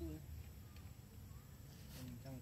đuôi trong một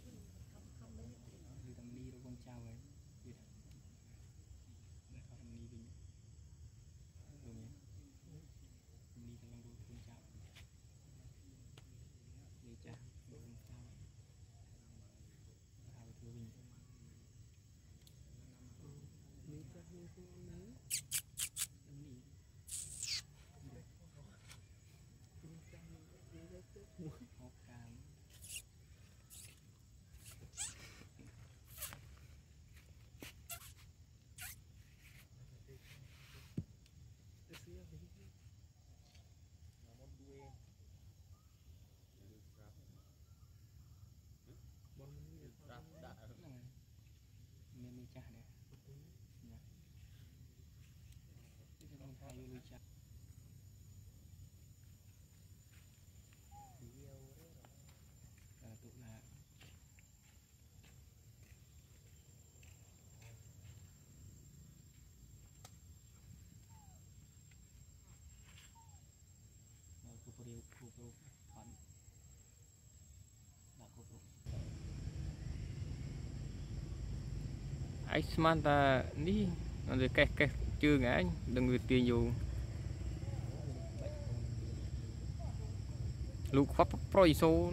không đấy đi thằng đi đâu con trao ấy đi đây thằng đi đi rồi nhé đi thằng đuôi con trao đi cha đuôi con trao thằng thứ mình mấy cái đuôi con đấy thằng đi học cam mình chặt đấy, cái con thay mình chặt, tụ là cục phấn, là cục anh Samantha ní nó được cái chưa ngã đừng việc tiền dù lục pháp pro số